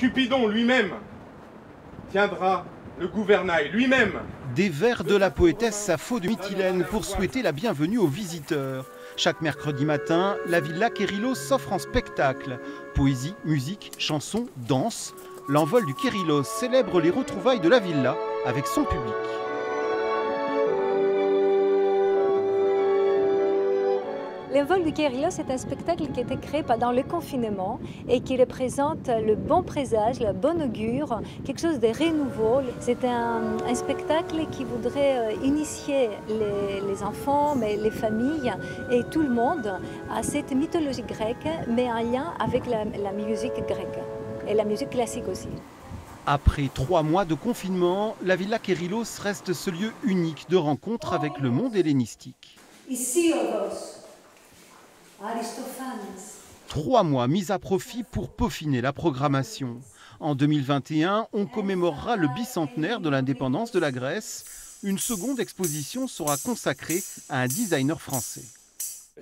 Cupidon lui-même tiendra le gouvernail, lui-même. Des vers de la poétesse Sappho de Mytilène pour souhaiter la bienvenue aux visiteurs. Chaque mercredi matin, la Villa Kérylos s'offre en spectacle. Poésie, musique, chansons, danse. L'envol du Kérylos célèbre les retrouvailles de la villa avec son public. L'envol du Kérylos est un spectacle qui a été créé pendant le confinement et qui représente le bon présage, le bon augure, quelque chose de renouveau. C'est un spectacle qui voudrait initier les enfants, mais les familles et tout le monde à cette mythologie grecque, mais en lien avec la musique grecque et la musique classique aussi. Après 3 mois de confinement, la Villa Kérylos reste ce lieu unique de rencontre avec le monde hellénistique. Ici, Aristophane. 3 mois mis à profit pour peaufiner la programmation. En 2021, on commémorera le bicentenaire de l'indépendance de la Grèce. Une seconde exposition sera consacrée à un designer français.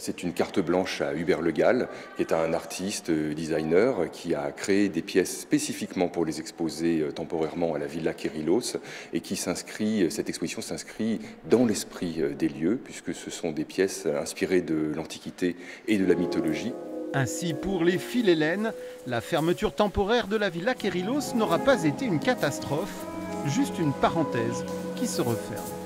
C'est une carte blanche à Hubert Le Gall, qui est un artiste designer qui a créé des pièces spécifiquement pour les exposer temporairement à la Villa Kérylos et qui s'inscrit, cette exposition s'inscrit dans l'esprit des lieux puisque ce sont des pièces inspirées de l'Antiquité et de la mythologie. Ainsi, pour les Philhellènes, la fermeture temporaire de la Villa Kérylos n'aura pas été une catastrophe, juste une parenthèse qui se referme.